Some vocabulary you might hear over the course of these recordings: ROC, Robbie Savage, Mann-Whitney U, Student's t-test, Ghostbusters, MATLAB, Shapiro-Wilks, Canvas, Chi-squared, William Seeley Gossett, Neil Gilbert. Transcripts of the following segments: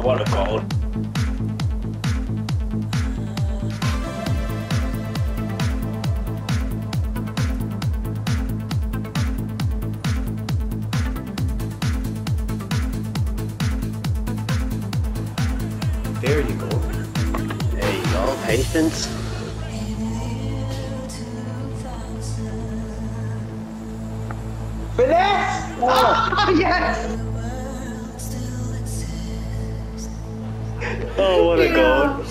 forgot what it's called. There you go. There you go, patience. Finesse! Oh, yes! Oh, what a goal.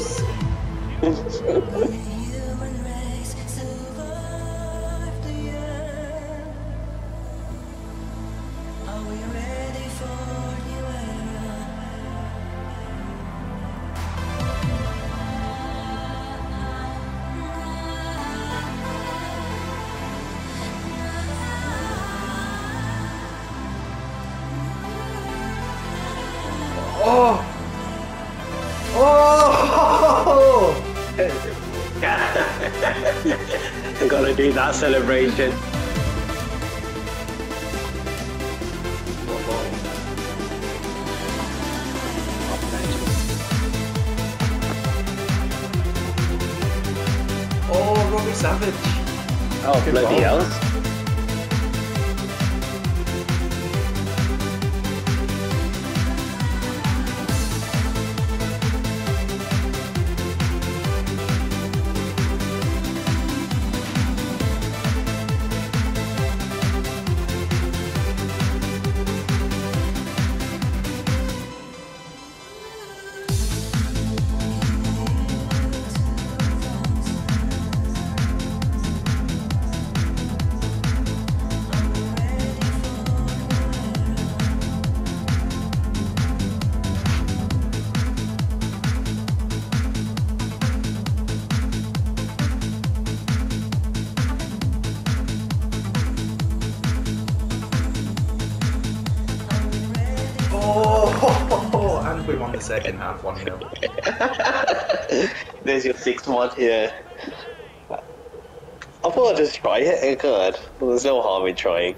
Oh! Oh! I'm gonna do that celebration. Oh, Robbie Savage. Oh, good bloody ball. Hell. And we won the second half 1-0. There's your 6-1 here. Yeah. I thought I'd just try it. Good. Well, there's no harm in trying.